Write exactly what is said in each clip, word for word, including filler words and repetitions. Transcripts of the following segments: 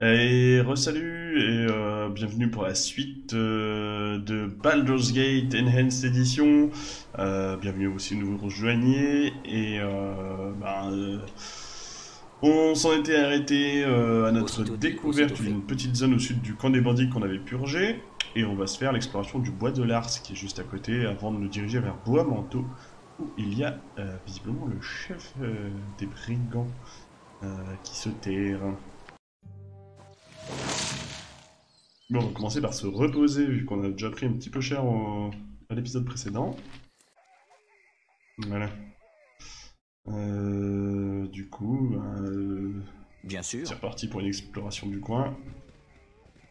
Et re-salut et euh, bienvenue pour la suite euh, de Baldur's Gate Enhanced Edition. Euh, bienvenue aussi, nous vous rejoignez. Et euh, bah, euh, on s'en était arrêté euh, à notre découverte d'une petite zone au sud du camp des bandits qu'on avait purgé. Et on va se faire l'exploration du bois de l'Ars qui est juste à côté avant de nous diriger vers Bois-Manteau où il y a euh, visiblement le chef euh, des brigands euh, qui se terre. Bon, on va commencer par se reposer, vu qu'on a déjà pris un petit peu cher au... à l'épisode précédent. Voilà. Euh, du coup, euh... bien sûr, c'est reparti pour une exploration du coin.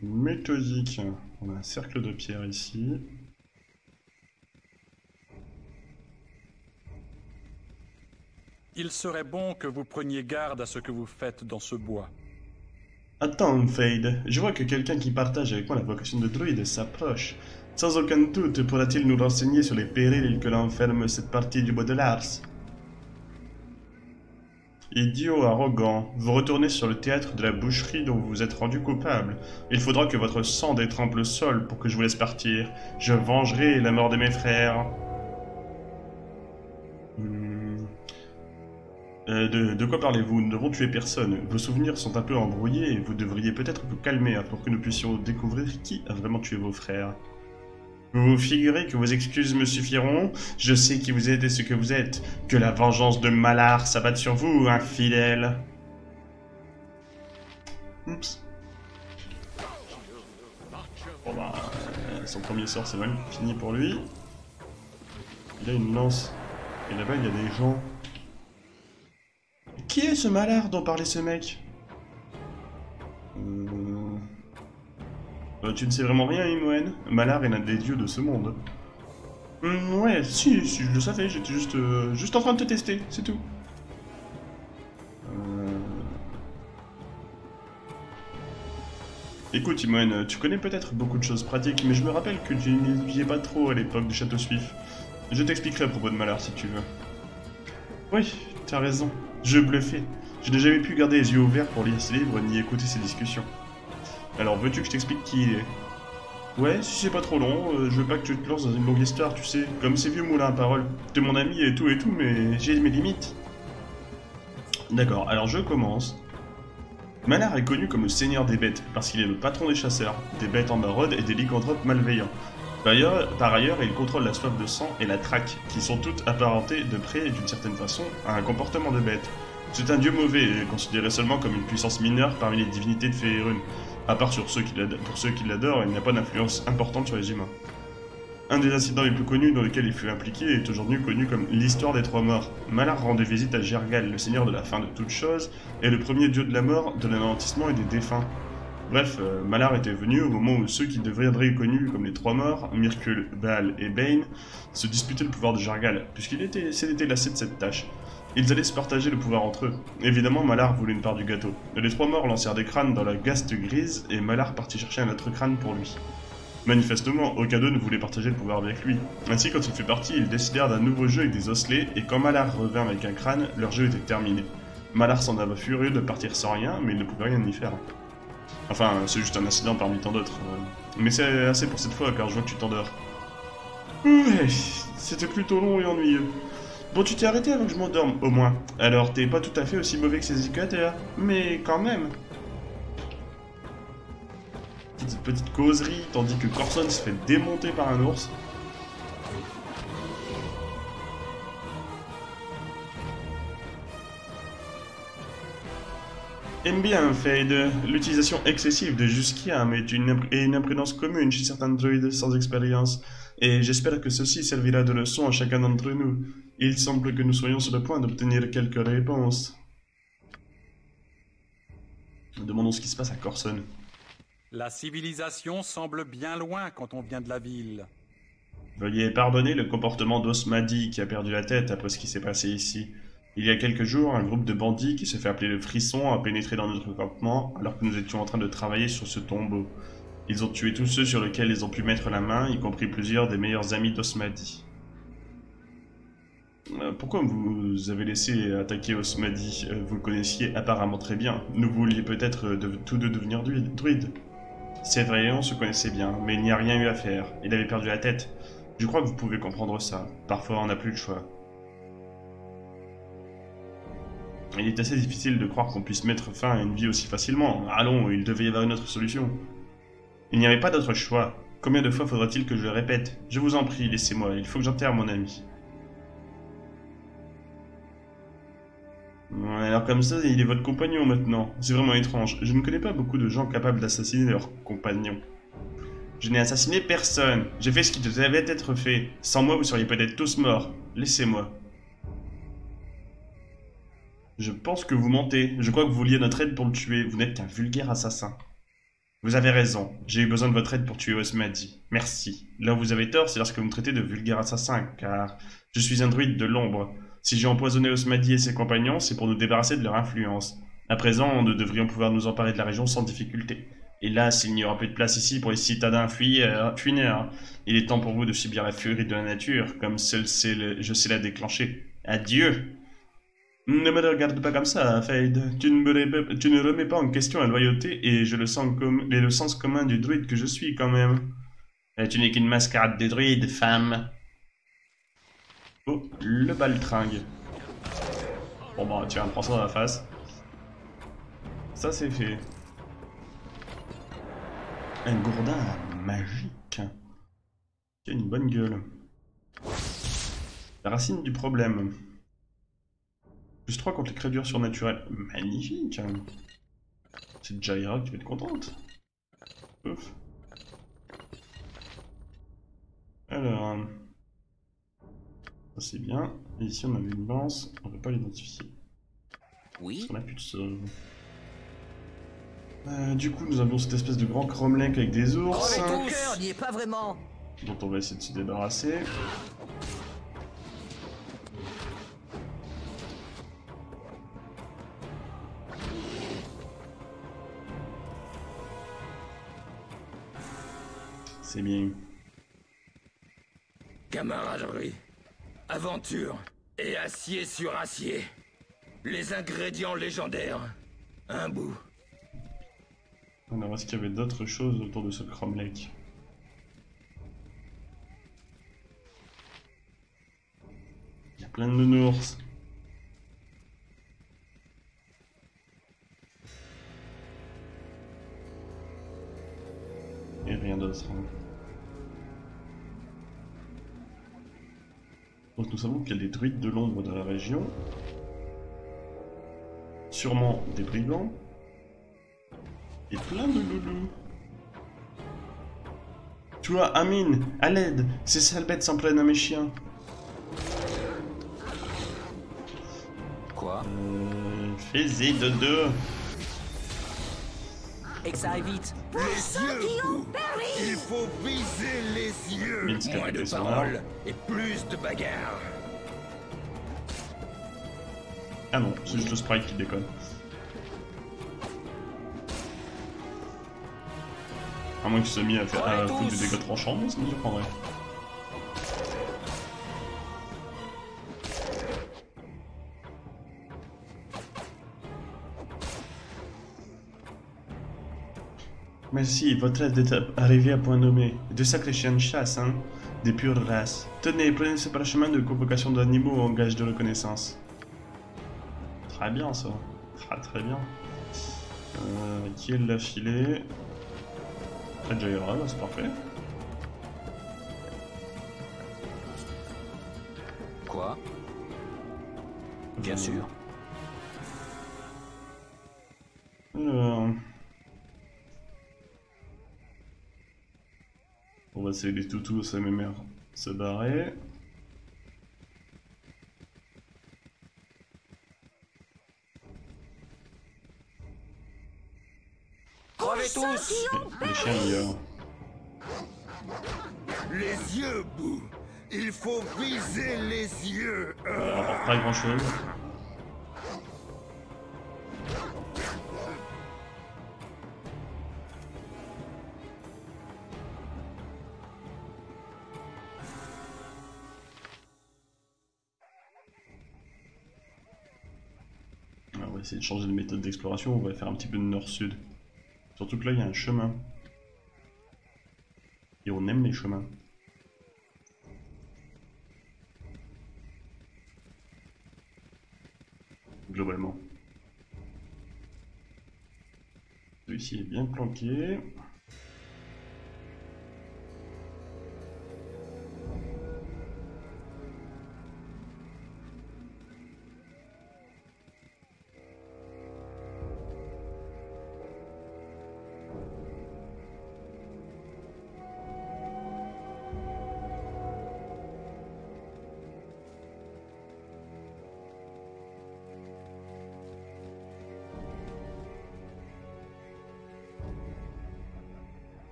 Méthodique. On a un cercle de pierre ici. Il serait bon que vous preniez garde à ce que vous faites dans ce bois. Attends, Fade, je vois que quelqu'un qui partage avec moi la vocation de druide s'approche. Sans aucun doute, pourra-t-il nous renseigner sur les périls que l'enferme cette partie du bois de l'Ars? Idiot arrogant, vous retournez sur le théâtre de la boucherie dont vous vous êtes rendu coupable. Il faudra que votre sang détrempe le sol pour que je vous laisse partir. Je vengerai la mort de mes frères. Euh, de, de quoi parlez-vous? Nous ne devons tuer personne. Vos souvenirs sont un peu embrouillés et vous devriez peut-être vous calmer pour que nous puissions découvrir qui a vraiment tué vos frères. Vous vous figurez que vos excuses me suffiront? Je sais qui vous êtes et ce que vous êtes. Que la vengeance de Malar s'abatte sur vous, infidèle. Oups. Bon bah, euh, son premier sort c'est même fini pour lui. Il a une lance. Et là-bas il y a des gens... Qui est ce Malar dont parlait ce mec? euh... Euh, Tu ne sais vraiment rien, Imoen. Malar est l'un des dieux de ce monde. Mmh, ouais, si, si, je le savais, j'étais juste, euh, juste en train de te tester, c'est tout. Euh... Écoute, Imoen, tu connais peut-être beaucoup de choses pratiques, mais je me rappelle que tu n'y vivais pas trop à l'époque du château suif. Je t'expliquerai à propos de Malar si tu veux. Oui, t'as raison. Je bluffais. Je n'ai jamais pu garder les yeux ouverts pour lire ses livres ni écouter ses discussions. Alors veux-tu que je t'explique qui il est? Ouais, si c'est pas trop long, euh, je veux pas que tu te lances dans une longue histoire, tu sais, comme ces vieux moulins à paroles. T'es mon ami et tout et tout, mais j'ai mes limites. D'accord, alors je commence. Malar est connu comme le seigneur des bêtes, parce qu'il est le patron des chasseurs, des bêtes en maraude et des lycanthropes malveillants. Par ailleurs, par ailleurs, il contrôle la soif de sang et la traque, qui sont toutes apparentées de près et d'une certaine façon à un comportement de bête. C'est un dieu mauvais, considéré seulement comme une puissance mineure parmi les divinités de Féérune. À part sur ceux qui pour ceux qui l'adorent, il n'a pas d'influence importante sur les humains. Un des incidents les plus connus dans lesquels il fut impliqué est aujourd'hui connu comme l'histoire des trois morts. Malar rendait visite à Jergal, le seigneur de la fin de toutes choses, et le premier dieu de la mort, de l'alentissement et des défunts. Bref, euh, Malar était venu au moment où ceux qui deviendraient connus comme les trois morts, Myrkul, Bhaal et Bane, se disputaient le pouvoir de Jergal, puisqu'il était, était lassé de cette tâche. Ils allaient se partager le pouvoir entre eux. Évidemment, Malar voulait une part du gâteau. Les trois morts lancèrent des crânes dans la gaste grise et Malar partit chercher un autre crâne pour lui. Manifestement, aucun d'eux ne voulait partager le pouvoir avec lui. Ainsi, quand il fut parti, ils décidèrent d'un nouveau jeu avec des osselets et quand Malar revint avec un crâne, leur jeu était terminé. Malar s'en alla furieux de partir sans rien, mais il ne pouvait rien y faire. Enfin, c'est juste un incident parmi tant d'autres. Mais c'est assez pour cette fois, car je vois que tu t'endors. Ouais, c'était plutôt long et ennuyeux. Bon, tu t'es arrêté avant que je m'endorme, au moins. Alors, t'es pas tout à fait aussi mauvais que ces éducateurs, mais quand même. Petite, petite causerie, tandis que Corson se fait démonter par un ours. Aime bien, Fade. L'utilisation excessive de Jusquiam est une, impr une imprudence commune chez certains druides sans expérience, et j'espère que ceci servira de leçon à chacun d'entre nous. Il semble que nous soyons sur le point d'obtenir quelques réponses. Demandons ce qui se passe à Corson. La civilisation semble bien loin quand on vient de la ville. Veuillez pardonner le comportement d'Osmadi qui a perdu la tête après ce qui s'est passé ici. Il y a quelques jours, un groupe de bandits qui se fait appeler le Frisson a pénétré dans notre campement alors que nous étions en train de travailler sur ce tombeau. Ils ont tué tous ceux sur lesquels ils ont pu mettre la main, y compris plusieurs des meilleurs amis d'Osmadi. Pourquoi vous avez laissé attaquer Osmadi? Vous le connaissiez apparemment très bien. Nous vouliez peut-être de, tous deux devenir druides. C'est vrai, on se connaissait bien, mais il n'y a rien eu à faire. Il avait perdu la tête. Je crois que vous pouvez comprendre ça. Parfois, on n'a plus le choix. Il est assez difficile de croire qu'on puisse mettre fin à une vie aussi facilement. Allons, il devait y avoir une autre solution. Il n'y avait pas d'autre choix. Combien de fois faudra-t-il que je le répète? Je vous en prie, laissez-moi. Il faut que j'enterre mon ami. Alors comme ça, il est votre compagnon maintenant. C'est vraiment étrange. Je ne connais pas beaucoup de gens capables d'assassiner leurs compagnons. Je n'ai assassiné personne. J'ai fait ce qui devait être fait. Sans moi, vous seriez peut-être tous morts. Laissez-moi. Je pense que vous mentez. Je crois que vous vouliez notre aide pour le tuer. Vous n'êtes qu'un vulgaire assassin. Vous avez raison. J'ai eu besoin de votre aide pour tuer Osmadi. Merci. Là où vous avez tort, c'est lorsque vous me traitez de vulgaire assassin, car je suis un druide de l'ombre. Si j'ai empoisonné Osmadi et ses compagnons, c'est pour nous débarrasser de leur influence. À présent, nous devrions pouvoir nous emparer de la région sans difficulté. Hélas, il n'y aura plus de place ici pour les citadins fuyeurs. Il est temps pour vous de subir la furie de la nature, comme seul je sais la déclencher. Adieu! Ne me regarde pas comme ça, Fade. Tu ne, tu ne remets pas en question la loyauté et je le sens comme et le sens commun du druide que je suis quand même. Et tu n'es qu'une mascarade de druide, femme. Oh, le baltringue. Bon bah, tiens, prends ça dans la face. Ça, c'est fait. Un gourdin magique. Qui a une bonne gueule. La racine du problème. Plus trois contre les créatures surnaturelles. Magnifique. C'est Jaira qui va être contente. Ouf. Alors... c'est bien. Et ici on avait une lance, on ne peut pas l'identifier. Oui. On a plus de sol. Euh, du coup nous avions cette espèce de grand cromlech avec des ours. Oh, mais ton cœur n'y est pas vraiment. Dont on va essayer de se débarrasser. C'est bien. Camaraderie. Aventure et acier sur acier. Les ingrédients légendaires. Un bout. Alors est-ce qu'il y avait d'autres choses autour de ce cromlech? Il y a plein de nounours. Et rien d'autre. Donc nous savons qu'il y a des druides de l'ombre dans la région. Sûrement des brigands. Et plein de loulous. Tu vois, Amine, à l'aide, ces sales bêtes s'en prennent à mes chiens. Quoi? Euh, Fais-y de deux. Et que ça arrive vite. Les yeux. Il faut viser les yeux. Minsc, moins de paroles et plus de bagarres. Ah non, c'est juste le sprite qui déconne. À moins que ce soit mis à faire à foutre du dégât tranchant, mais ça me surprendrait. Merci, votre aide est arrivée à point nommé. De sacrés chiens de chasse, hein? Des pures races. Tenez, prenez ce parchemin de convocation d'animaux en gage de reconnaissance. Très bien, ça. Très très bien. Euh, qui est l'a filé? La Jaira, c'est parfait. Quoi? Bien sûr. Alors... on va essayer les toutous, ça m'émerde. Se barrer. Crevez tous! Les chiens meilleurs. Les yeux, boue! Il faut viser les yeux! Ça rapporte pas grand chose. essayer de changer de méthode d'exploration, on va faire un petit peu de nord-sud. Surtout que là il y a un chemin. Et on aime les chemins. Globalement. Celui-ci est bien planqué.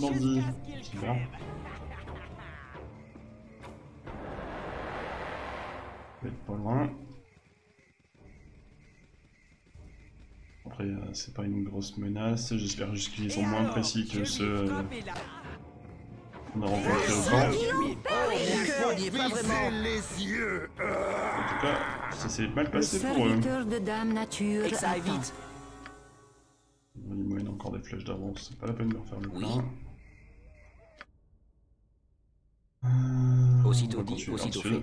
Bandit, c'est bon. On va être pas loin. Après, euh, c'est pas une grosse menace. J'espère juste qu'ils sont moins précis que ceux euh, qu'on a rencontrés au camp. En tout cas, ça s'est mal passé pour eux. Imoen a encore des flèches d'avance, c'est pas la peine de leur faire le plein. Aussitôt dit, aussitôt fait.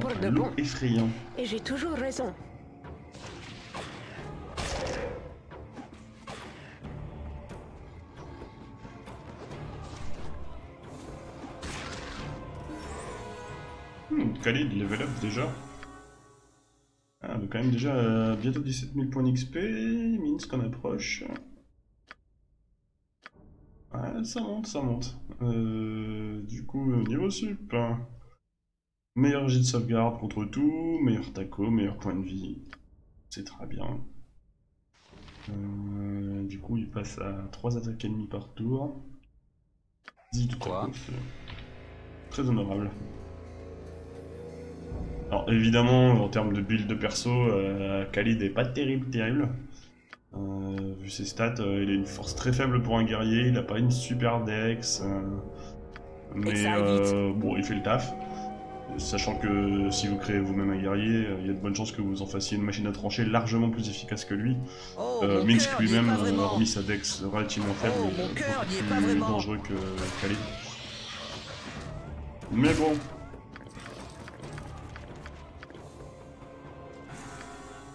Pour de bon. Effrayant. Et j'ai toujours raison. Hmm, Khalid level up déjà. Ah, on a quand même déjà euh, bientôt dix-sept mille points d'X P, Minsc qu'on approche. Ouais, ça monte, ça monte. Euh, du coup, niveau sup, hein. Meilleur jet de sauvegarde contre tout, meilleur taco, meilleur point de vie. C'est très bien. Euh, du coup, il passe à trois attaques ennemies par tour. dix de taco, très honorable. Alors évidemment, en termes de build de perso, euh, Khalid est pas terrible, terrible. Euh, vu ses stats, euh, il a une force très faible pour un guerrier, il a pas une super dex. Euh, mais euh, bon, il fait le taf. Sachant que si vous créez vous-même un guerrier, il euh, y a de bonnes chances que vous en fassiez une machine à trancher largement plus efficace que lui. Euh, Minsc lui-même a remis sa dex relativement faible, oh, beaucoup plus dangereux que Khalid. Mais bon.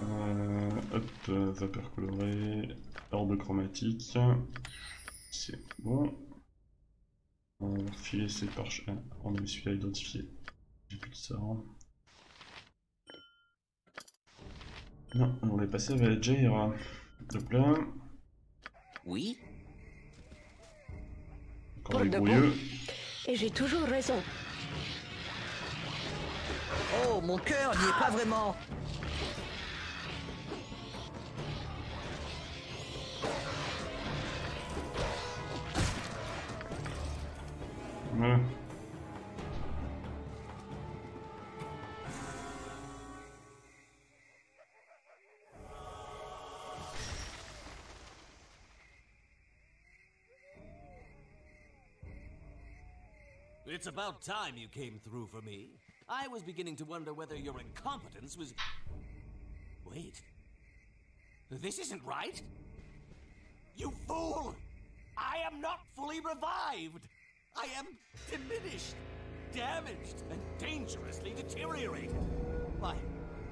Euh, hop, euh, vapeur colorée, orbe chromatique, c'est bon. On va refiler ces parches. Ah, on avait celui-là identifié. J'ai plus de sort. Non, on l'est passé avec Jaira. Hop là. Oui. Encore les brouilleux. Et j'ai toujours raison. Oh, mon cœur n'y est pas vraiment. Voilà. It's about time you came through for me. I was beginning to wonder whether your incompetence was... Wait. This isn't right. You fool! I am not fully revived! I am diminished, damaged, and dangerously deteriorated. Why,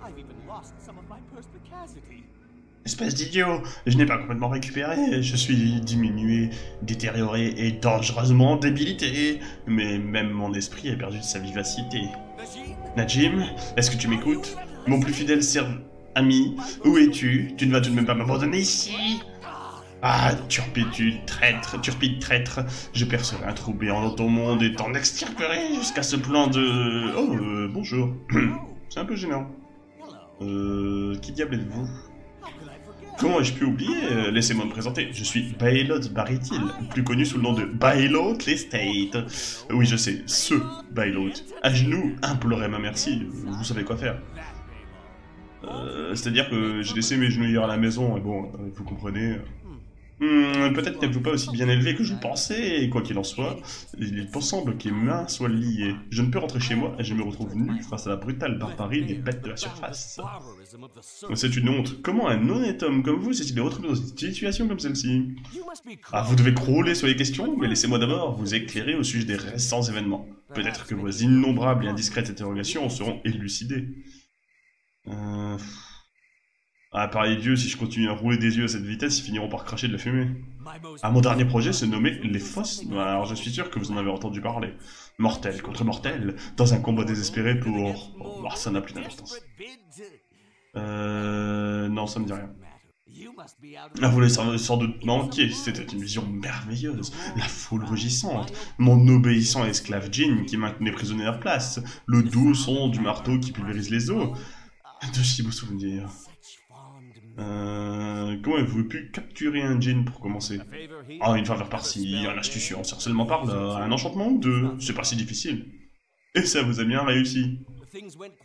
I've even lost some of my perspicacity. Espèce d'idiot, je n'ai pas complètement récupéré, je suis diminué, détérioré et dangereusement débilité. Mais même mon esprit a perdu de sa vivacité. Nejim, est-ce que tu m'écoutes? Mon plus fidèle ami, où es-tu? Tu ne vas tout de même pas m'abandonner ici? Ah, turpitude, traître, turpide traître, je percerai un trou béant dans ton monde et t'en extirperai jusqu'à ce plan de... Oh, euh, bonjour. C'est un peu gênant. Euh, qui diable êtes-vous? Comment ai-je pu oublier? Laissez-moi me présenter. Je suis Baeloth Barrityl, plus connu sous le nom de Baeloth L'Estate. Oui, je sais, ce Baeloth. À genoux, implorez ma merci, vous savez quoi faire. Euh, C'est-à-dire que j'ai laissé mes genouillères à la maison, et bon, vous comprenez... Hmm, peut-être qu'elle ne joue pas aussi bien élevée que je pensais, et quoi qu'il en soit, il est possible que mes mains soient liées. Je ne peux rentrer chez moi et je me retrouve nu face à la brutale barbarie des bêtes de la surface. C'est une honte. Comment un honnête homme comme vous s'est-il retrouvé dans une situation comme celle-ci? Ah, vous devez crouler sur les questions, mais laissez-moi d'abord vous éclairer au sujet des récents événements. Peut-être que vos innombrables et indiscrètes interrogations seront élucidées. Euh... Ah, pareil Dieu, si je continue à rouler des yeux à cette vitesse, ils finiront par cracher de la fumée. Ah, mon dernier projet se nommait Les Fosses. Alors je suis sûr que vous en avez entendu parler. Mortel contre mortel, dans un combat désespéré pour... Oh, ça n'a plus d'importance. Euh... Non, ça me dit rien. Ah, vous l'avez sans doute manqué, c'était une vision merveilleuse. La foule rugissante, mon obéissant esclave Jin qui maintenait prisonnier à leur place, le doux son du marteau qui pulvérise les eaux. De si beaux souvenirs. Euh, comment avez-vous pu capturer un djinn pour commencer? Ah, une faveur par-ci, un astucieux, un harcèlement par là, un enchantement ou deux, c'est pas si difficile. Et ça vous a bien réussi.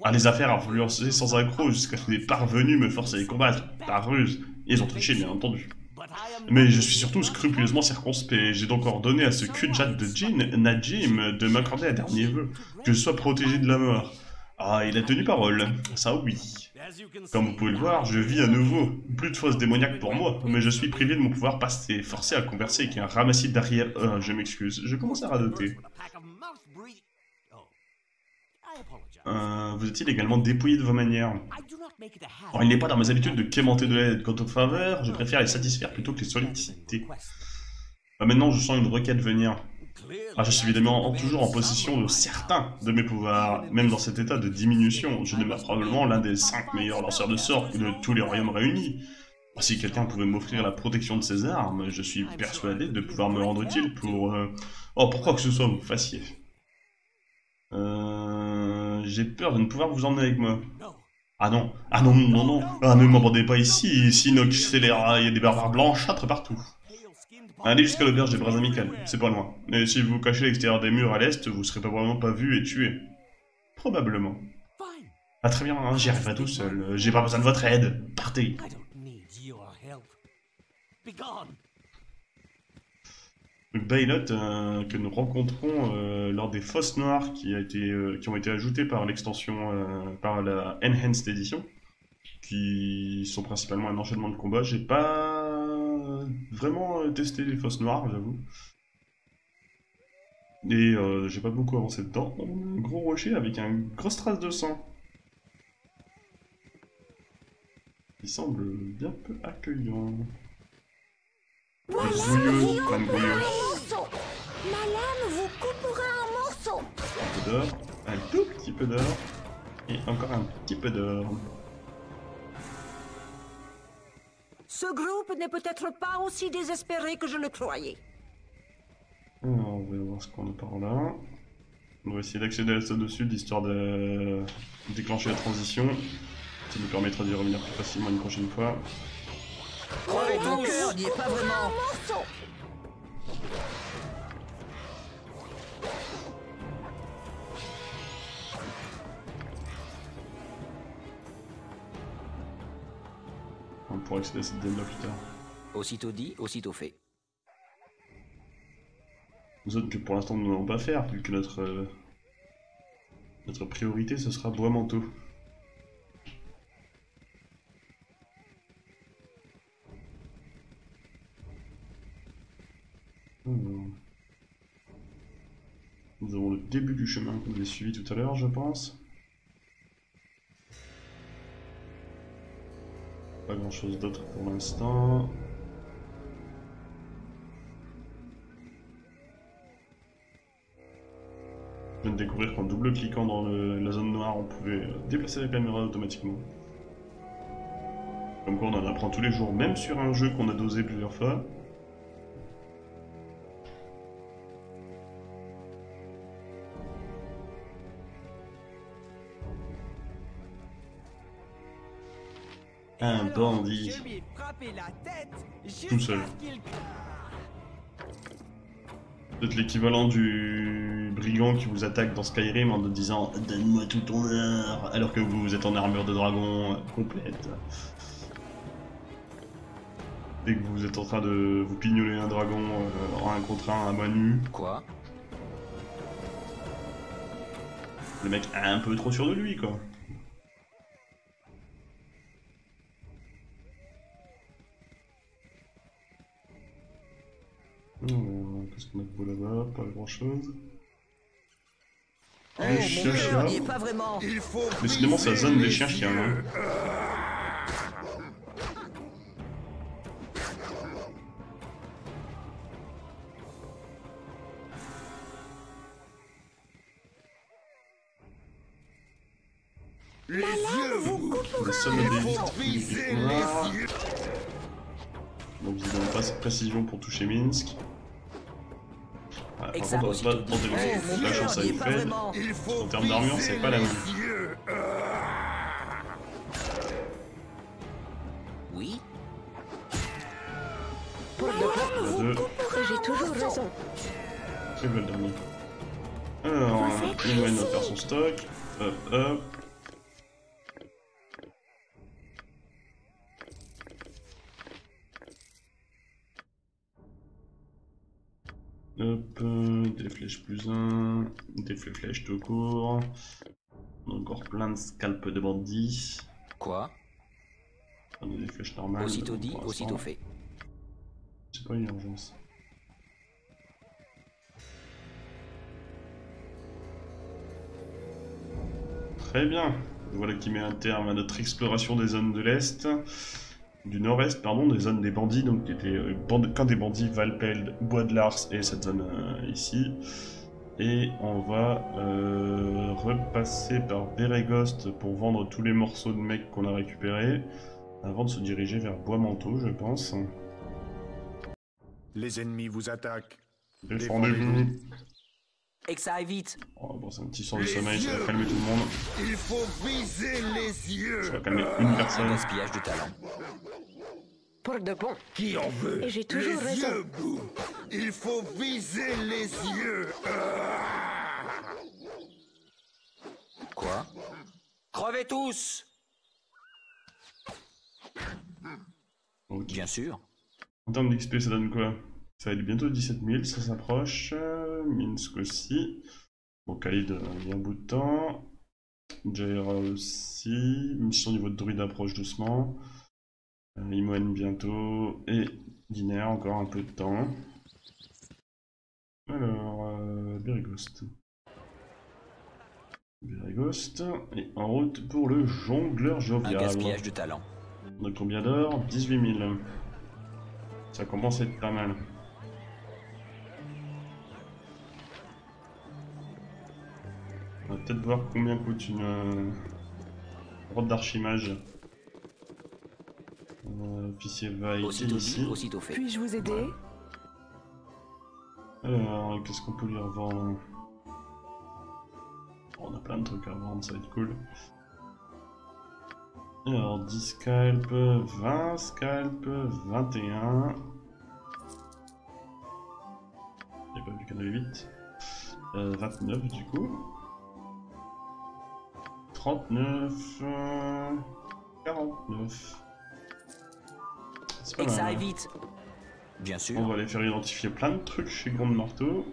Ah, les affaires influencées sans accroc jusqu'à ce que des parvenus me forcent à les combattre, par ruse. Ils ont triché, bien entendu. Mais je suis surtout scrupuleusement circonspect, j'ai donc ordonné à ce cul-de-jatte de djinn, Nejim, de m'accorder un dernier vœu, que je sois protégé de la mort. Ah, il a tenu parole, ça oui. Comme vous pouvez le voir, je vis à nouveau. Plus de fausses démoniaques pour moi, mais je suis privé de mon pouvoir passé, forcé à converser avec un ramassis d'arrière. Euh, je m'excuse, je commence à radoter. Euh, vous est-il également dépouillé de vos manières? Alors, il n'est pas dans mes habitudes de quémenter de l'aide. Quant aux faveurs, je préfère les satisfaire plutôt que les solliciter. Bah, maintenant, je sens une requête venir. Ah, je suis évidemment toujours en possession de certains de mes pouvoirs, même dans cet état de diminution. Je demeure probablement l'un des cinq meilleurs lanceurs de sorts de tous les royaumes réunis. Si quelqu'un pouvait m'offrir la protection de ses armes, je suis persuadé de pouvoir me rendre utile pour... Euh... Oh, pour quoi que ce soit, vous fassiez. Euh... J'ai peur de ne pouvoir vous emmener avec moi. Ah non, ah non, non, non, ah ne m'emmenez pas ici, ici, nos scélérats, il y a des barbares blanchâtres partout. Allez jusqu'à l'auberge des bras amicales, c'est pas loin. Et si vous vous cachez à l'extérieur des murs à l'est, vous serez probablement pas vu et tué. Probablement. Ah très bien, hein, j'y arriverai tout seul. J'ai pas besoin de votre aide. Partez. Baeloth, euh, que nous rencontrons euh, lors des fosses noires qui, a été, euh, qui ont été ajoutées par l'extension, euh, par la Enhanced Edition, qui sont principalement un enchaînement de combats. J'ai pas... vraiment euh, tester les fosses noires, j'avoue. Et euh, j'ai pas beaucoup avancé dedans. Un gros rocher avec une grosse trace de sang. Il semble bien peu accueillant. Zouilleux, pas de brouilleux. Malar vous coupera en morceaux. Un peu d'or, un tout petit peu d'or, et encore un petit peu d'or. Ce groupe n'est peut-être pas aussi désespéré que je le croyais. Alors, on va voir ce qu'on a par là. On va essayer d'accéder à la salle de sud, histoire de déclencher la transition. Ça nous permettra d'y revenir plus facilement une prochaine fois. Oh, les tous, n'y est pas vraiment. Pour accéder à cette dame là plus tard. Aussitôt dit, aussitôt fait. Nous autres que pour l'instant nous n'allons pas faire, vu que notre euh, notre priorité ce sera Bois-Manteau. Hmm. Nous avons le début du chemin qu'on avait suivi tout à l'heure, je pense. Pas grand chose d'autre pour l'instant. Je viens de découvrir qu'en double-cliquant dans le, la zone noire, on pouvait déplacer la caméra automatiquement. Comme quoi on en apprend tous les jours, même sur un jeu qu'on a dosé plusieurs fois. Un bandit. Tout seul. Peut-être l'équivalent du brigand qui vous attaque dans Skyrim en te disant « Donne-moi tout ton or !» alors que vous êtes en armure de dragon complète. Dès que vous êtes en train de vous pignoler un dragon en un contre un à main nue. Quoi ? Le mec est un peu trop sûr de lui, quoi. Oh, qu'est-ce qu'on a de beau là-bas? Pas grand-chose. Oh, les chiens chiens. Décidément, c'est la zone des chiens chiens. Hein. Les Malar, yeux vous couperez. Les Donc vous n'avez pas cette précision pour toucher Minsc. Ah, par contre, on va pas tenter le coup. La chance à une fête. En termes d'armure, c'est pas la même. Oui. Pour le coup, j'ai toujours raison. C'est le dernier. Alors, Imoen va faire son stock. Hop, hop. Hop, euh, des flèches plus un, des flèches de cours, encore plein de scalpes de bandits. Quoi? On a des flèches normales. Aussitôt dit, aussitôt fait. C'est pas une urgence. Très bien, voilà qui met un terme à notre exploration des zones de l'Est. Du nord-est, pardon, des zones des bandits, donc qui étaient euh, bande, quand des bandits, Valpel, Bois de l'Ars et cette zone euh, ici. Et on va euh, repasser par Beregost pour vendre tous les morceaux de mecs qu'on a récupérés, avant de se diriger vers Bois-Manteau, je pense. Les ennemis vous attaquent. Défendez-vous. Et que ça aille vite. On va passer un petit sort de sommeil, ça va calmer tout le monde. Il faut viser les yeux. Ça va calmer une personne. Un gaspillage de talent. Pour de bon. Qui en veut? Et j'ai toujours les raison. Yeux, il faut viser les yeux. Quoi? Crevez tous. Okay. Bien sûr. En termes d'X P, ça donne quoi? Ça va être bientôt dix-sept mille, ça s'approche. Minsc aussi. Bon, Khalid, il y a un bout de temps. Jaira aussi. Même si son niveau de druide approche doucement. Imoen bientôt. Et Diner, encore un peu de temps. Alors, euh, Beregost. Beregost. Et en route pour le jongleur jovial. Un gaspillage de talent. On a combien d'or? dix-huit mille. Ça commence à être pas mal. On va peut-être voir combien coûte une euh, robe d'archimage. Euh, officier va ici. Puis-je vous aider? Ouais. Alors, qu'est-ce qu'on peut lui revendre? On a plein de trucs à revendre, ça va être cool. Alors, dix scalps, vingt scalps, vingt et un. J'ai pas vu qu'il y en avait huit. Euh, vingt-neuf du coup. trente-neuf, euh, quarante-neuf. C'est pas mal. Et ça aille vite. Bien sûr. On va aller faire identifier plein de trucs chez Grandmarteau.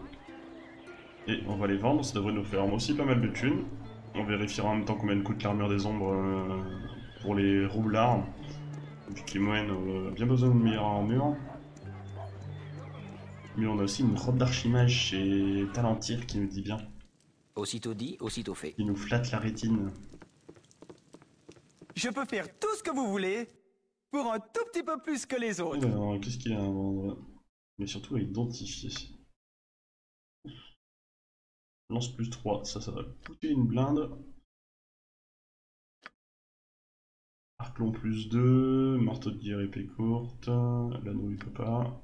Et on va les vendre, ça devrait nous faire aussi pas mal de thunes. On vérifiera en même temps combien coûte l'armure des ombres euh, pour les roublards. Vu qu'Imoen a bien besoin de meilleure armure. Mais on a aussi une robe d'archimage chez Talentir qui nous dit bien. Aussitôt dit, aussitôt fait. Il nous flatte la rétine. Je peux faire tout ce que vous voulez, pour un tout petit peu plus que les autres. Alors, qu'est-ce qu'il y a à vendre? Mais surtout à identifier. Lance plus trois, ça, ça va coûter une blinde. Arclon plus deux, marteau de guerre épée courte, l'anneau il peut pas.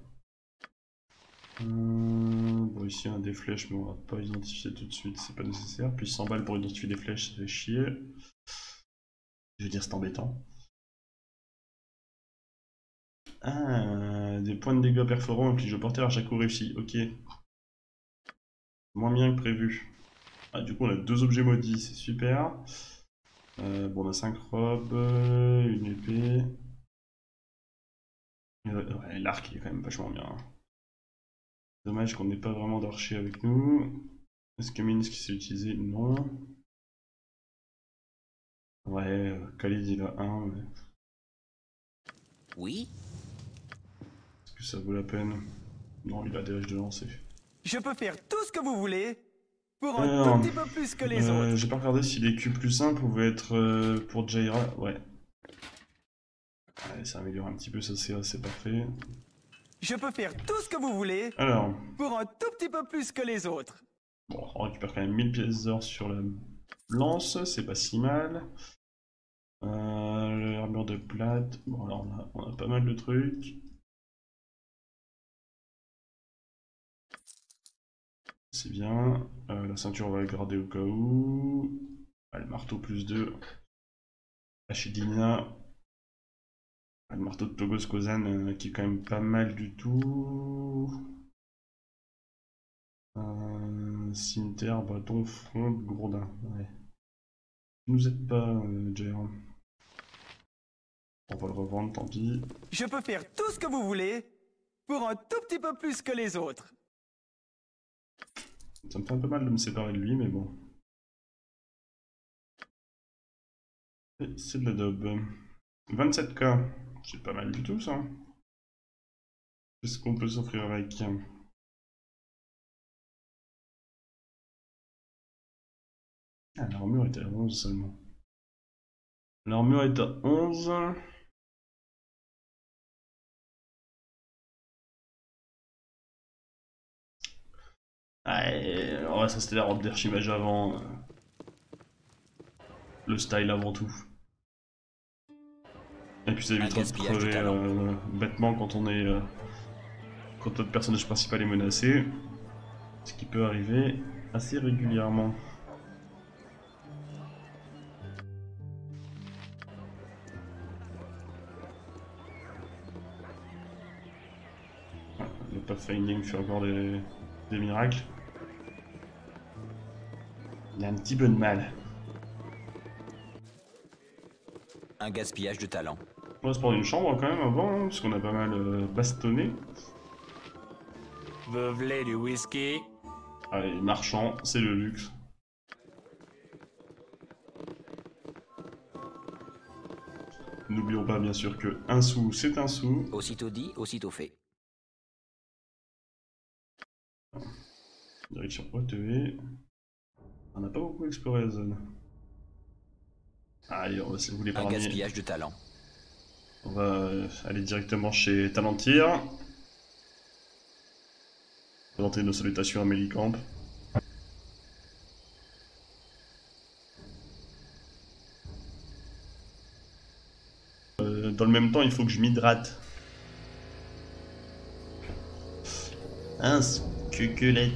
Hum, bon, ici un des flèches, mais on va pas identifier tout de suite, c'est pas nécessaire. Puis cent balles pour identifier des flèches, ça fait chier. Je veux dire, c'est embêtant. Ah, des points de dégâts perforants infligés au porteur à chaque coup réussi, ok. Moins bien que prévu. Ah, du coup, on a deux objets maudits, c'est super. Euh, bon, on a cinq robes, une épée. Euh, ouais, l'arc, il est quand même vachement bien. Dommage qu'on n'ait pas vraiment d'archer avec nous. Est-ce que Minsc s'est utilisé? Non. Ouais, Khalid il a un. Mais... Oui. Est-ce que ça vaut la peine? Non, il a des de lancer. Je peux faire tout ce que vous voulez pour un Alors, tout petit peu plus que les euh, autres. J'ai pas regardé si les Q plus un pouvaient être euh, pour Jaira. Ouais. Ouais, ça améliore un petit peu sa C A, c'est parfait. Je peux faire tout ce que vous voulez Alors. pour un tout petit peu plus que les autres. Bon, on récupère quand même mille pièces d'or sur la lance, c'est pas si mal. Euh, l'armure de plate, bon alors on a, on a pas mal de trucs. C'est bien, euh, la ceinture on va la garder au cas où. Ah, le marteau plus deux. Hachidina. Ah, le marteau de Togos Kozan euh, qui est quand même pas mal du tout. Euh, cimetière, bâton, front, gourdin. Ouais. Nous aide pas, euh, Jaira. On va le revendre, tant pis. Je peux faire tout ce que vous voulez pour un tout petit peu plus que les autres. Ça me fait un peu mal de me séparer de lui, mais bon. C'est de la daube. vingt-sept K, c'est pas mal du tout ça. Qu'est-ce qu'on peut s'offrir avec? Ah, l'armure était à onze seulement. L'armure est à onze. Ah, et... oh, ça c'était la robe d'archimage avant. Le style avant tout. Et puis ça évitera de crever euh, bêtement quand on est. Euh, quand notre personnage principal est menacé. Ce qui peut arriver assez régulièrement. Finding fait encore des, des miracles. Il a un petit peu de mal. Un gaspillage de talent. On va se prendre une chambre quand même avant, hein, parce qu'on a pas mal euh, bastonné. Vous voulez du whisky? Allez, marchand, c'est le luxe. N'oublions pas bien sûr que un sou, c'est un sou. Aussitôt dit, aussitôt fait. Direction O T V. On n'a pas beaucoup exploré la zone. Allez, on va si vous voulez parler. Un gaspillage de talent. On va aller directement chez Talentir. Présenter nos salutations à Mélicamp. Euh, dans le même temps, il faut que je m'hydrate. Un squelette.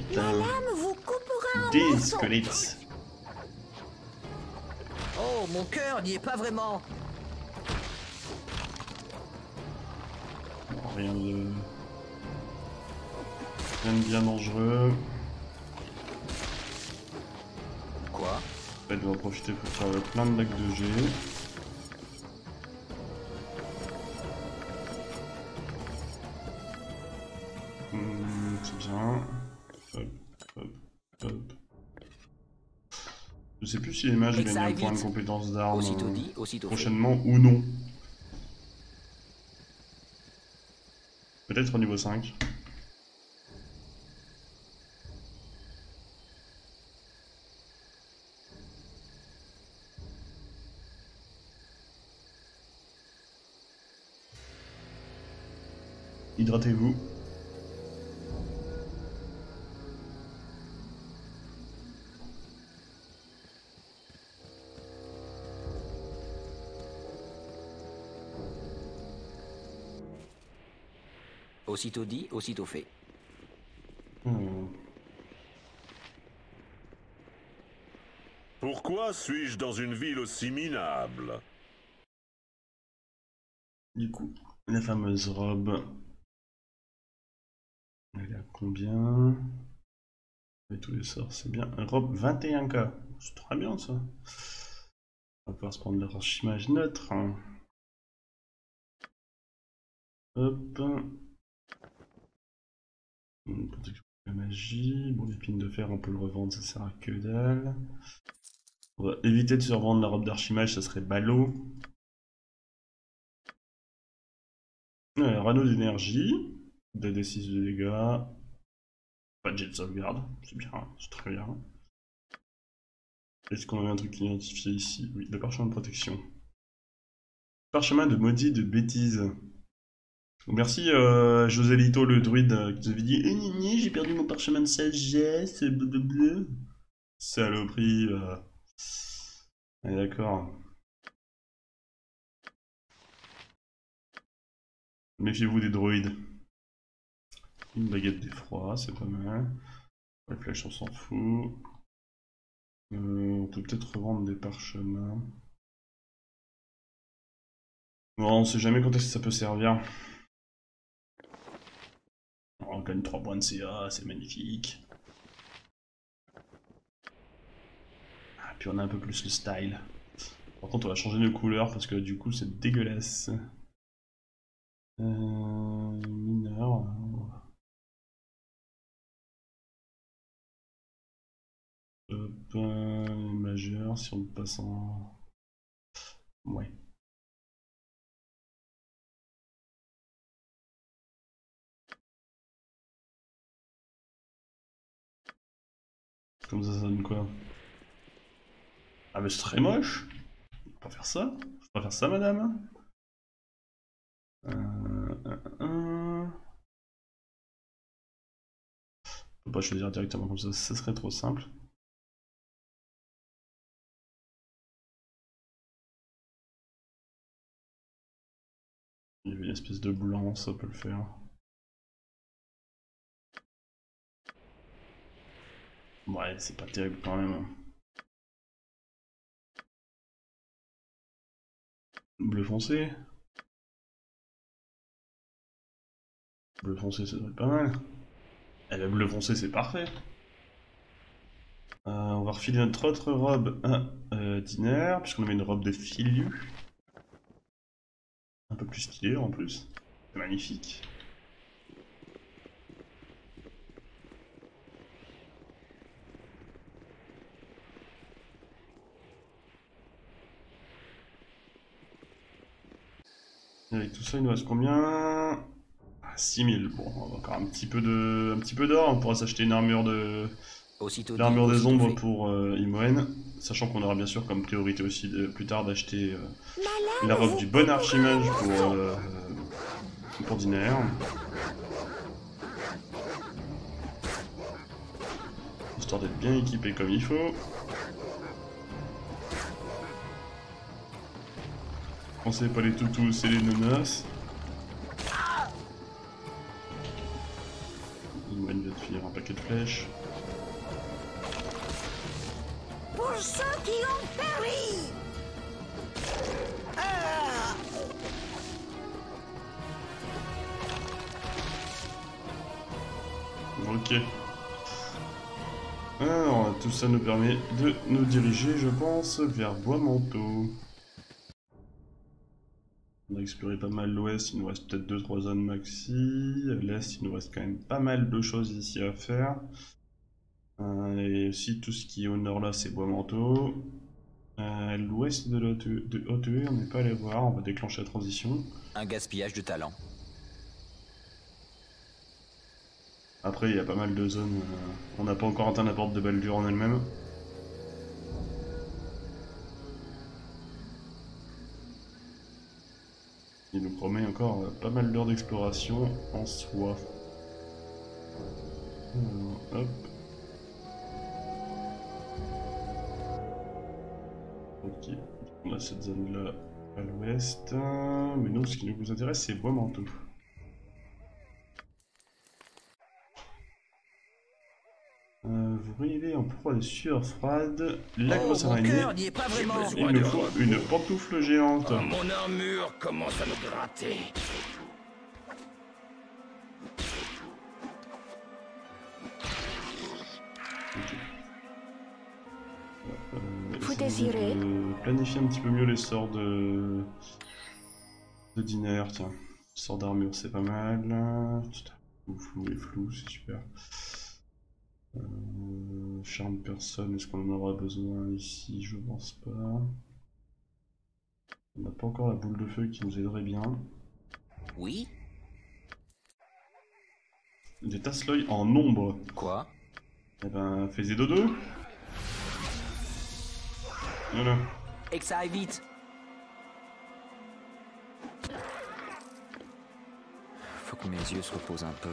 Des squelettes. Oh, mon cœur n'y est pas vraiment. Rien de. Rien de bien dangereux. Quoi? En fait, on va en profiter pour faire plein de lacs de G. Je sais plus si les mages gagnent un point de compétence d'armes prochainement ou non. Peut-être au niveau cinq. Hydratez-vous. Aussitôt dit, aussitôt fait. Hmm. Pourquoi suis-je dans une ville aussi minable? Du coup, la fameuse robe. Elle a combien? Et tous les sorts, c'est bien. Un robe vingt et un K. C'est très bien ça. On va pouvoir se prendre leur archimage neutre. Hein. Hop. Protection de la magie. Bon, l'épine de fer, on peut le revendre, ça sert à que dalle. On va éviter de se revendre la robe d'archimage, ça serait ballot. Ouais, Rano d'énergie. D D six de dégâts. Pas de jet de sauvegarde, c'est bien, c'est très bien. Est-ce qu'on a un truc identifié ici? Oui, le parchemin de protection. Parchemin de maudit de bêtises. Donc, merci euh, Joselito le druide euh, qui nous avait dit eh, ni, ni, j'ai perdu mon parchemin de sagesse, blablabla. Saloperie. Euh... Allez, d'accord. Méfiez-vous des druides. Une baguette d'effroi, c'est pas mal. Les flèches, on s'en fout. Euh, on peut peut-être revendre des parchemins. Bon, on sait jamais quand est-ce que ça peut servir. On gagne trois points de C A, c'est magnifique. Ah, puis on a un peu plus le style. Par contre, on va changer de couleur parce que du coup, c'est dégueulasse. Euh, mineur. Hop, euh, majeur, si on le passe en... Ouais. Comme ça, ça donne quoi? Ah mais c'est très moche. Faut pas faire ça. Faut pas faire ça, madame. Euh, euh, euh... Faut pas choisir directement comme ça, ça serait trop simple. Il y avait une espèce de blanc, ça peut le faire. Ouais, c'est pas terrible quand même. Bleu foncé. Bleu foncé, ça doit être pas mal. Eh ben, bleu foncé, c'est parfait. Euh, on va refiler notre autre robe à euh, Diner, puisqu'on avait une robe de filu. Un peu plus stylé en plus, c'est magnifique. Et avec tout ça, il nous reste combien? Ah, six mille. Bon, on va encore un petit peu de, un petit peu d'or. On pourra s'acheter une armure de, l'armure des ombres pour euh, Imoen. Sachant qu'on aura bien sûr comme priorité aussi de, plus tard d'acheter euh, la robe du bon archimage pour, euh, pour Diner. Histoire d'être bien équipé comme il faut. Pensez pas les toutous, c'est les nonas. Imoen vient de finir un paquet de flèches. Pour ceux qui ont péri. Ah. Ok. Alors, tout ça nous permet de nous diriger, je pense, vers Bois-Manteau. On a exploré pas mal l'ouest, il nous reste peut-être deux trois zones maxi. À l'est, il nous reste quand même pas mal de choses ici à faire. Euh, et aussi tout ce qui est au nord là c'est Bois-Manteau. Euh, L'ouest de l'O T E, on n'est pas allé voir, on va déclencher la transition. Un gaspillage de talent. Après il y a pas mal de zones, euh, on n'a pas encore atteint la porte de Baldur en elle-même. Il nous promet encore euh, pas mal d'heures d'exploration en soi. Euh, hop. Ok, on a cette zone là à l'ouest, mais nous ce qui nous intéresse c'est Bois-Manteau. Euh, vous rêvez en proie de sueur froide, la oh, grosse araignée, il me faut une pantoufle géante. Oh, mon armure commence à me gratter. Vous désirez planifier un petit peu mieux les sorts de, de Diner, tiens. Sort d'armure, c'est pas mal. Flou et flou, c'est super. Euh, charme personne, est-ce qu'on en aura besoin ici? Je pense pas. On n'a pas encore la boule de feu qui nous aiderait bien. Oui. Des tasse l'œil en ombre. Quoi? Eh ben, fais-y dodo. Voilà. Et que ça aille vite. Faut que mes yeux se reposent un peu.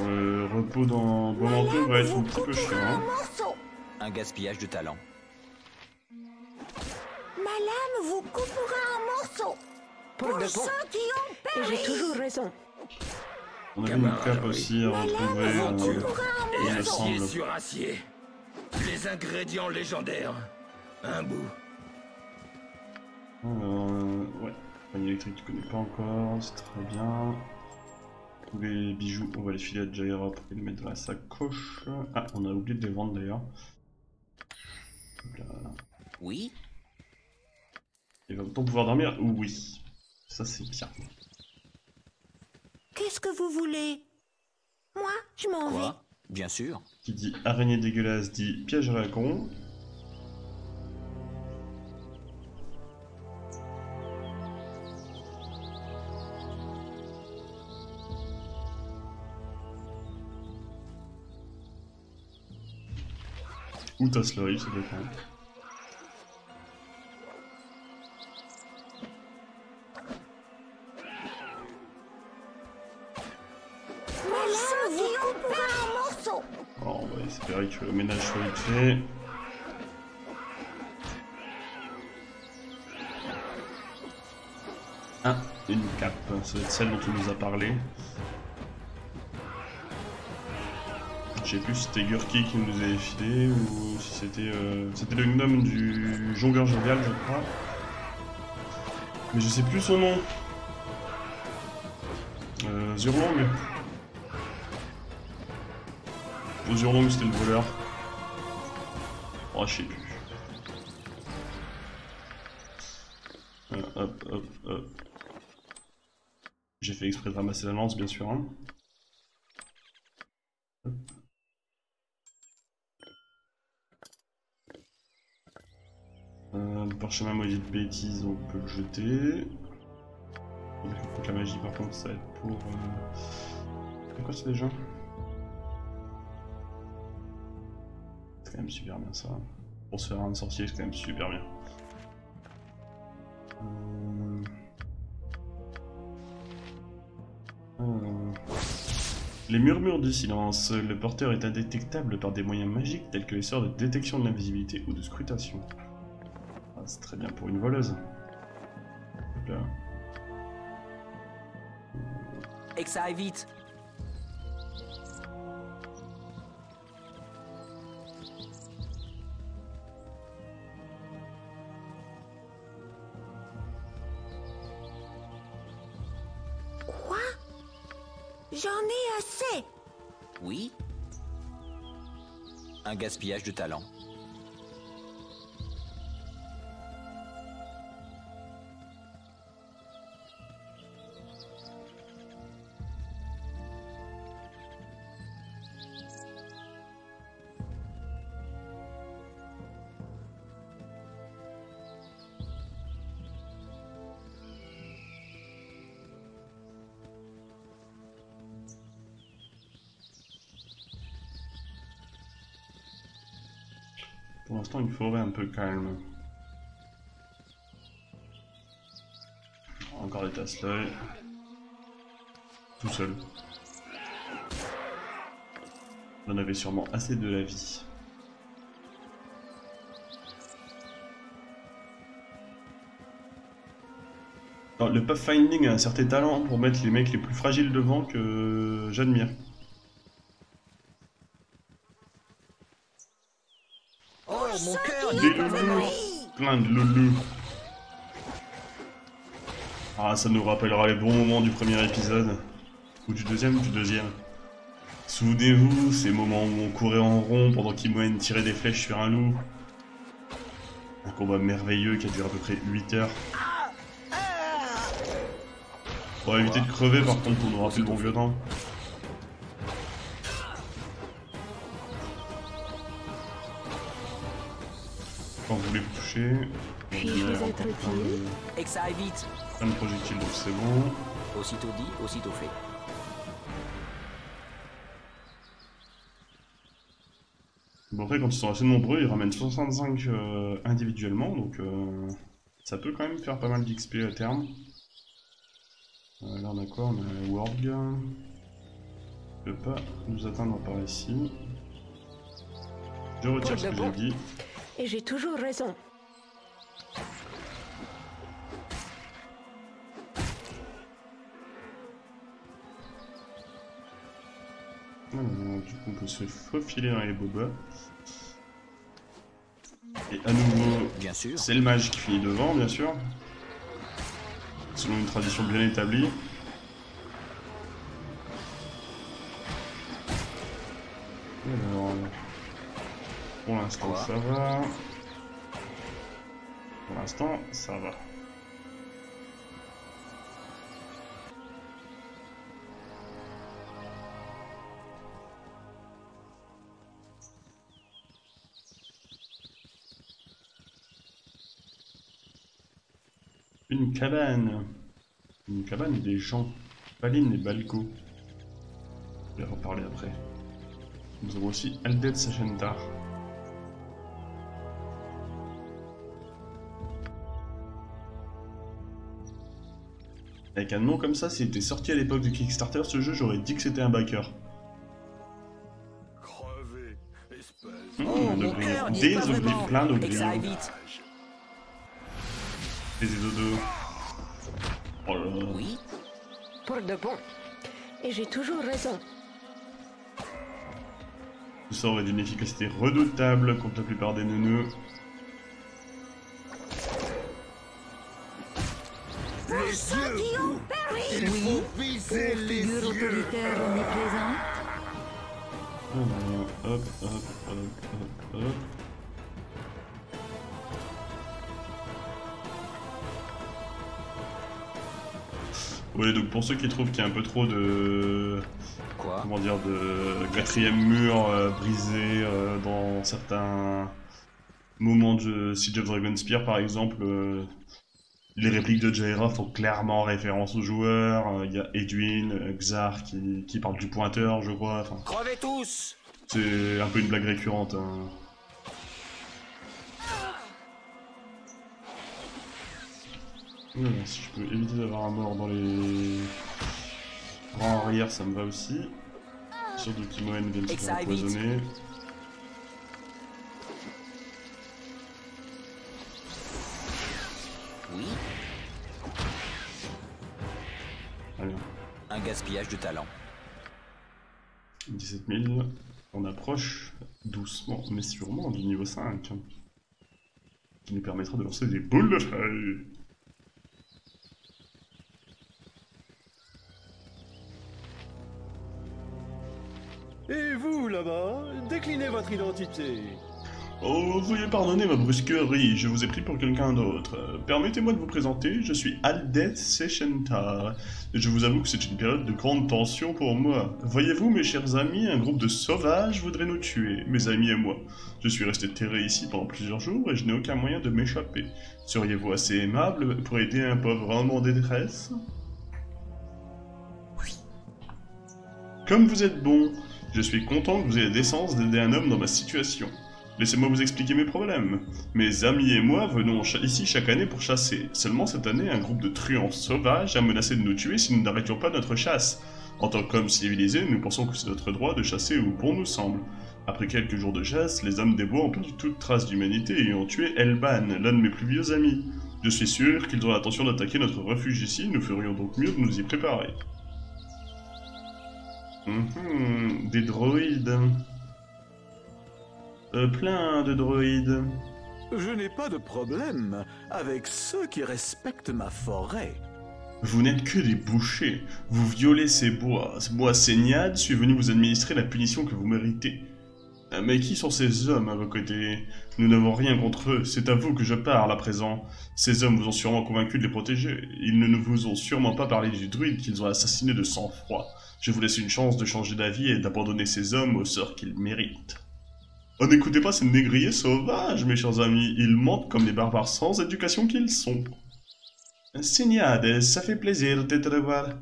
Le repos dans Bois-Manteau va être un petit peu chiant. Un gaspillage de talent. Ma lame vous coupera un morceau. Pour, Pour ceux qui ont perdu. Et j'ai toujours raison. On avait une cape aussi à retrouver. Et acier sur acier. Les ingrédients légendaires. Un bout. Euh, ouais. Panier électrique, tu connais pas encore. C'est très bien. Tous les bijoux, on va les filer à Jaira pour les mettre dans la sacoche. Ah, on a oublié de les vendre d'ailleurs. Oui. Il va-t-on pouvoir dormir? Oui. Ça c'est bien. Qu'est-ce que vous voulez? Moi, je m'en vais. Bien sûr. Qui dit araignée dégueulasse dit piège à la con. Ou tasse l'œil, ça dépend. Alors on va espérer que le ménage soit vite fait. Ah, une cape, ça va être celle dont on nous a parlé. Je sais plus si c'était Gurki qui nous avait filé ou si c'était euh, c'était le gnome du jongleur Jergal, je crois. Mais je sais plus son nom. Euh, Zurlong. Oh, Zurlong, c'était le voleur. Oh, je sais plus. Euh, hop, hop, hop. J'ai fait exprès de ramasser la lance, bien sûr. Hein. Parchemin maudit de bêtises, on peut le jeter. La magie, par contre, ça va être pour. C'est quoi c'est déjà? C'est quand même super bien ça. Pour se faire un sorcier, c'est quand même super bien. Hum... Hum... Les murmures du silence. Le porteur est indétectable par des moyens magiques tels que les sorts de détection de l'invisibilité ou de scrutation. C'est très bien pour une voleuse. Là. Et que ça aille vite. Quoi? J'en ai assez. Oui. Un gaspillage de talent. Pour l'instant, une forêt un peu calme. Encore des tasses l'œil. Tout seul. On en avait sûrement assez de la vie. Alors, le pathfinding a un certain talent pour mettre les mecs les plus fragiles devant que j'admire. Des loulous, plein de loulous. Ah, ça nous rappellera les bons moments du premier épisode. Ou du deuxième, ou du deuxième. Souvenez-vous, ces moments où on courait en rond pendant qu'Imoen tirait des flèches sur un loup. Un combat merveilleux qui a duré à peu près huit heures. Pour éviter de crever par contre, on aura fait le bon vieux temps. Quand vous voulez vous toucher, on a plein de projectiles, donc c'est bon. Aussitôt dit, aussitôt fait. Bon, après, quand ils sont assez nombreux, ils ramènent soixante-cinq euh, individuellement, donc euh, ça peut quand même faire pas mal d'X P à terme. Euh, là, on a quoi? On a Warg. Il ne peut pas nous atteindre par ici. Je retire ce que j'ai dit. Et j'ai toujours raison. Alors, du coup, on peut se faufiler dans les bobas. Et à nouveau, c'est le mage qui finit devant, bien sûr. Selon une tradition bien établie. Alors, pour l'instant, ça va. Pour l'instant, ça va. Une cabane. Une cabane des gens. Palines et Balcos. Je vais en parler après. Nous avons aussi Aldeth Sashendar. Avec un nom comme ça, s'il était sorti à l'époque du Kickstarter, ce jeu, j'aurais dit que c'était un backer. Crevé, espèce. Mmh, oh, mon cœur n'y est pas vraiment. Plein d'oubli. Les dodo. Oh là là. Oui, pour de bon. Et j'ai toujours raison. Tout ça aurait d'une efficacité redoutable contre la plupart des neuneux. Les yeux qui ont péri. Il faut viser les yeux. Hop, hop, hop, hop, hop. Oui, donc pour ceux qui trouvent qu'il y a un peu trop de... Quoi? Comment dire, de quatrième mur euh, brisé euh, dans certains moments de Siege of Dragonspear par exemple, euh, les répliques de Jaira font clairement référence aux joueurs, il euh, y a Edwin, euh, Xar qui, qui parle du pointeur je crois, enfin... Crevez tous! C'est un peu une blague récurrente, hein. Oui, si je peux éviter d'avoir un mort dans les rangs arrière, ça me va aussi. Surtout qu'Imoen vient de se faire empoisonner. Oui. Allez. Un gaspillage de talent. dix-sept mille. On approche doucement, mais sûrement du niveau cinq. Qui nous permettra de lancer des boules de feuilles. Et vous, là-bas, déclinez votre identité. Oh, veuillez pardonner ma brusquerie, je vous ai pris pour quelqu'un d'autre. Permettez-moi de vous présenter, je suis Aldeth Sashendar. Je vous avoue que c'est une période de grande tension pour moi. Voyez-vous, mes chers amis, un groupe de sauvages voudrait nous tuer, mes amis et moi. Je suis resté terré ici pendant plusieurs jours et je n'ai aucun moyen de m'échapper. Seriez-vous assez aimable pour aider un pauvre homme en détresse? Oui. Comme vous êtes bon. Je suis content que vous ayez la décence d'aider un homme dans ma situation. Laissez-moi vous expliquer mes problèmes. Mes amis et moi venons ici chaque année pour chasser. Seulement cette année, un groupe de truands sauvages a menacé de nous tuer si nous n'arrêtions pas notre chasse. En tant qu'hommes civilisés, nous pensons que c'est notre droit de chasser où bon nous semble. Après quelques jours de chasse, les hommes des bois ont perdu toute trace d'humanité et ont tué Elban, l'un de mes plus vieux amis. Je suis sûr qu'ils ont l'intention d'attaquer notre refuge ici, nous ferions donc mieux de nous y préparer. Mmh, des droïdes. Euh, plein de droïdes. Je n'ai pas de problème avec ceux qui respectent ma forêt. Vous n'êtes que des bouchers. Vous violez ces bois. Moi, Seniyad, suis venu vous administrer la punition que vous méritez. Mais qui sont ces hommes à vos côtés? Nous n'avons rien contre eux, c'est à vous que je parle à présent. Ces hommes vous ont sûrement convaincu de les protéger. Ils ne vous ont sûrement pas parlé du druide qu'ils ont assassiné de sang-froid. Je vous laisse une chance de changer d'avis et d'abandonner ces hommes au sort qu'ils méritent. Oh, n'écoutez pas ces négriers sauvages, mes chers amis. Ils mentent comme des barbares sans éducation qu'ils sont. Seniyad, ça fait plaisir de te revoir.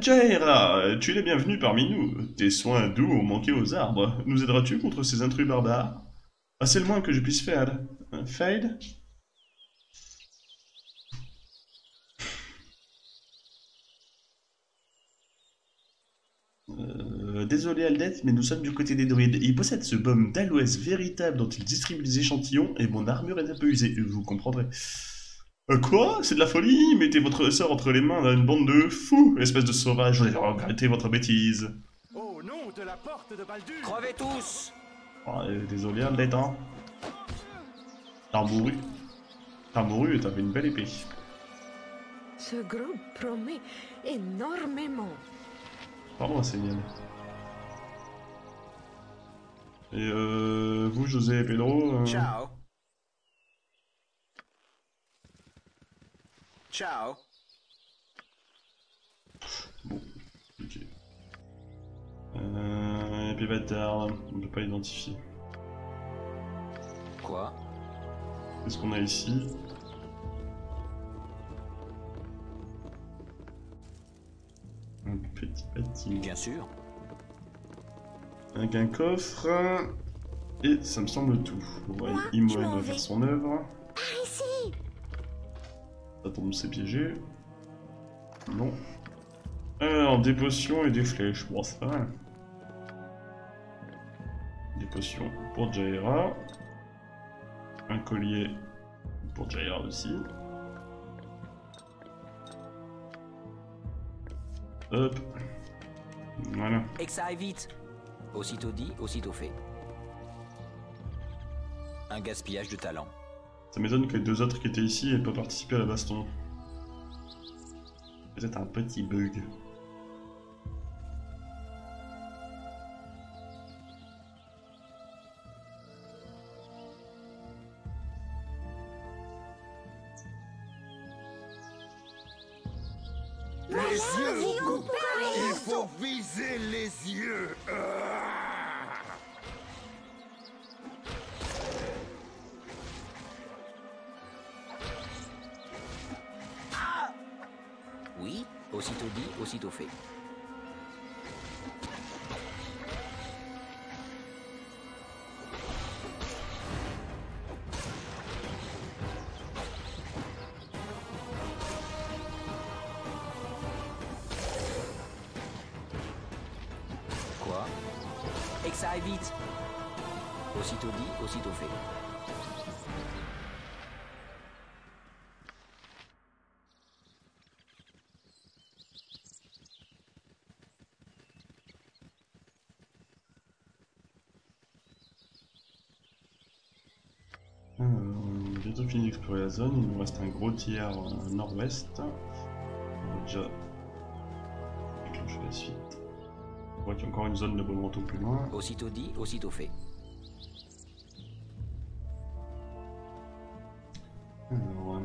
Jaira, tu es bienvenue parmi nous. Tes soins doux ont manqué aux arbres. Nous aideras-tu contre ces intrus barbares? Ah, c'est le moins que je puisse faire. Fade? Euh, désolé Aldeth, mais nous sommes du côté des druides. Ils possèdent ce baume d'aloès véritable dont ils distribuent les échantillons et mon armure est un peu usée, vous comprendrez. Euh, quoi? C'est de la folie? Mettez votre sort entre les mains d'une bande de fous, espèce de sauvage, vous allez regretter votre bêtise. Oh non, de la porte de Baldur! Crevez tous! Oh, euh, désolé Aldeth, hein. Tarbouru. Tarbouru, t'avais une belle épée. Ce groupe promet énormément. Pardon, Seniyad. Et euh, vous, José et Pedro... Euh... Ciao. Ciao. Bon, ok. Euh, épée bâtard, on ne peut pas identifier. Quoi? Qu'est-ce qu'on a ici? Un petit bâtiment. Bien sûr. Avec un coffre. Et ça me semble tout. On va aller Imoen va faire son œuvre. Par ici. Ça tombe, c'est piégé. Non. Alors, des potions et des flèches. Bon, ça va. Des potions pour Jaira. Un collier pour Jaira aussi. Hop. Voilà. Et que ça aille vite. Aussitôt dit, aussitôt fait. Un gaspillage de talent. Ça m'étonne que les deux autres qui étaient ici aient pas participé à la baston. Peut-être un petit bug. Ça aille vite. Aussitôt dit, aussitôt fait. Alors, on a bientôt fini d'explorer la zone. Il nous reste un gros tiers nord-ouest. On va déjà déclencher la suite. Je vois qu'il y a encore une zone de Bois-Manteau plus loin. Aussitôt dit, aussitôt fait. Alors...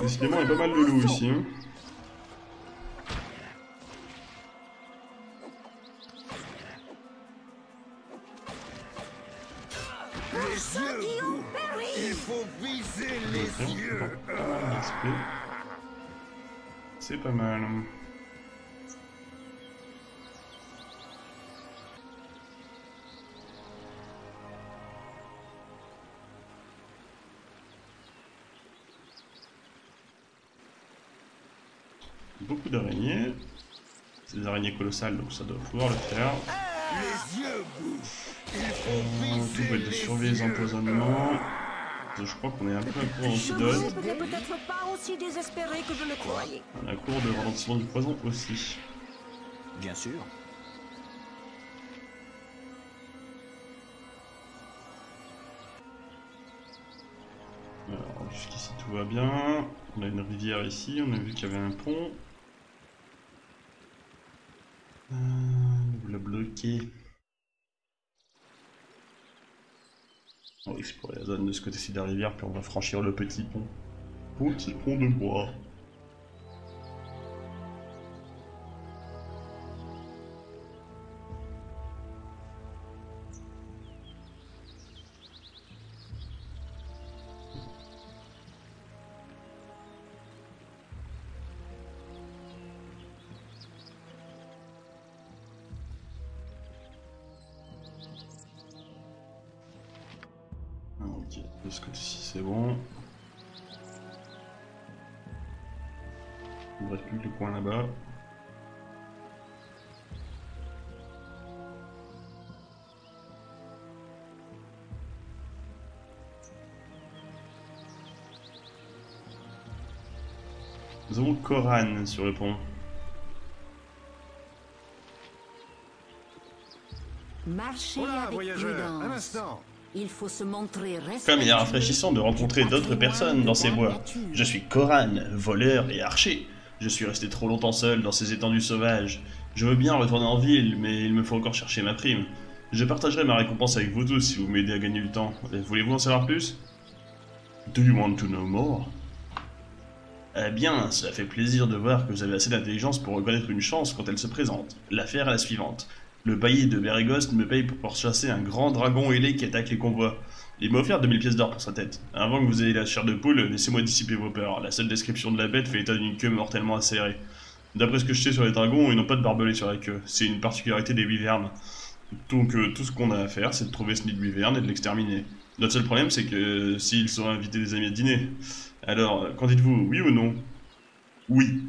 Décidément, il y a pas mal de loups ici. Hein. C'est pas mal. Beaucoup d'araignées. C'est des araignées colossales, donc ça doit pouvoir le faire. Les yeux, euh, tout va être de surveiller les empoisonnements. je crois qu'on est un peu à court en Sidon. On a court de ralentissement du poison aussi. Bien sûr. Alors jusqu'ici tout va bien. On a une rivière ici, on a vu qu'il y avait un pont. Euh, on l'a bloqué. On va explorer la zone de ce côté-ci de la rivière, puis on va franchir le petit pont. Petit pont de bois. Nous avons Coran sur le pont. Marchez avec prudence. Il faut se montrer respectueux. Comme il est rafraîchissant de rencontrer d'autres personnes dans ces bois. Je suis Coran, voleur et archer. Je suis resté trop longtemps seul dans ces étendues sauvages. Je veux bien retourner en ville, mais il me faut encore chercher ma prime. Je partagerai ma récompense avec vous tous si vous m'aidez à gagner du temps. Voulez-vous en savoir plus? Do you want to know more? Eh bien, cela fait plaisir de voir que vous avez assez d'intelligence pour reconnaître une chance quand elle se présente. L'affaire est la suivante. Le bailli de Beregost me paye pour chasser un grand dragon ailé qui attaque les convois. Il m'a offert deux mille pièces d'or pour sa tête. Avant que vous ayez la chair de poule, laissez-moi dissiper vos peurs. La seule description de la bête fait état d'une queue mortellement acérée. D'après ce que je sais sur les dragons, ils n'ont pas de barbelés sur la queue. C'est une particularité des wyvernes. Donc euh, tout ce qu'on a à faire, c'est de trouver ce nid de wyverne et de l'exterminer. Notre seul problème, c'est que euh, s'ils si sauraient inviter des amis à dîner. Alors, qu'en dites-vous, oui ou non? Oui.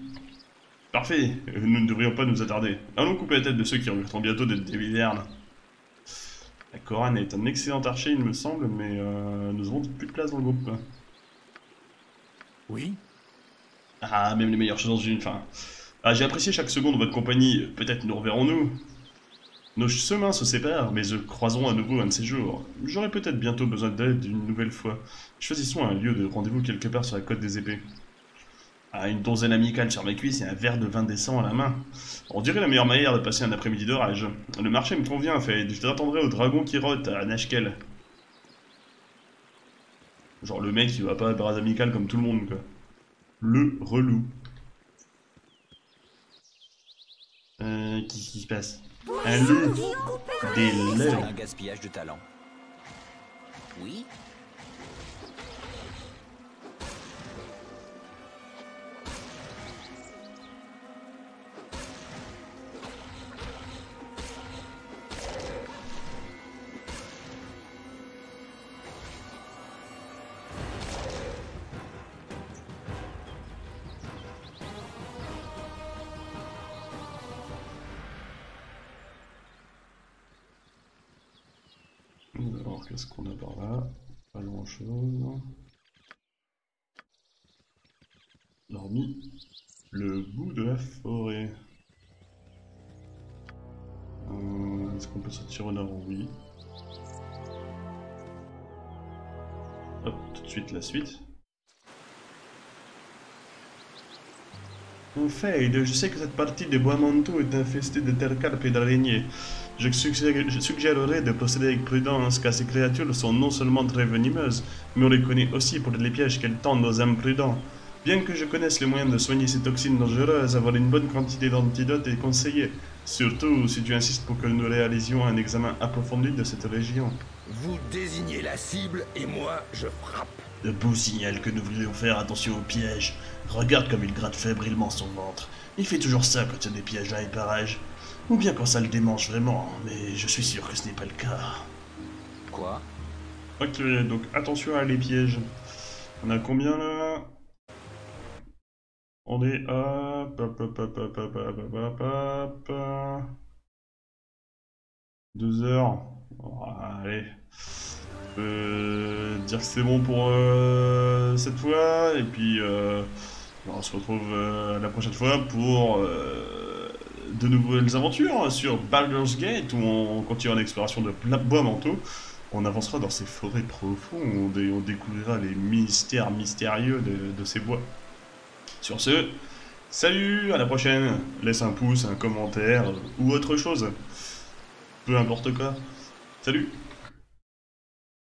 Parfait, nous ne devrions pas nous attarder. Allons couper la tête de ceux qui regretteront bientôt d'être des wyvernes. La Coran est un excellent archer, il me semble, mais euh, nous avons plus de place dans le groupe. Oui. Ah, même les meilleures choses dans une... Enfin... Ah, j'ai apprécié chaque seconde de votre compagnie, peut-être nous reverrons-nous. Nos chemins se séparent, mais nous croiserons à nouveau un de ces jours. J'aurai peut-être bientôt besoin d'aide une nouvelle fois. Choisissons un lieu de rendez-vous quelque part sur la côte des épées. Ah, une donzelle amicale sur mes cuisses et un verre de vin décent à la main. On dirait la meilleure manière de passer un après-midi d'orage. Le marché me convient, fait. Je t'attendrai au dragon qui rote à Nashkel. Genre le mec il va pas à bars amicales comme tout le monde quoi. Le relou. Euh, qu'est-ce qui se passe? Un loup. Des lèvres. Un gaspillage de talent. Oui. Qu'est-ce qu'on a par là? Pas grand chose. Hormis le bout de la forêt. Euh, Est-ce qu'on peut sortir au nord? Oui. Hop, tout de suite la suite. En fait, je sais que cette partie des Bois-Manteau est infestée de tercarpes et d'araignées. Je suggérerais de procéder avec prudence car ces créatures sont non seulement très venimeuses, mais on les connaît aussi pour les pièges qu'elles tendent aux imprudents. Bien que je connaisse les moyens de soigner ces toxines dangereuses, avoir une bonne quantité d'antidotes est conseillé, surtout si tu insistes pour que nous réalisions un examen approfondi de cette région. Vous désignez la cible et moi je frappe. De beaux signal que nous voulions faire attention aux pièges. Regarde comme il gratte fébrilement son ventre. Il fait toujours ça quand il y a des pièges à éparage. Ou bien quand ça le démange vraiment, mais je suis sûr que ce n'est pas le cas. Quoi? Ok, donc attention à les pièges. On a combien là? On est à... Deux heures. Oh, allez. peut dire que c'est bon pour euh, cette fois, et puis euh, on se retrouve euh, la prochaine fois pour euh, de nouvelles aventures sur Baldur's Gate, où on continue l'exploration de Bois-Manteau. On avancera dans ces forêts profondes et on découvrira les mystères mystérieux de, de ces bois. Sur ce, salut, à la prochaine. Laisse un pouce, un commentaire ou autre chose. Peu importe quoi. Salut.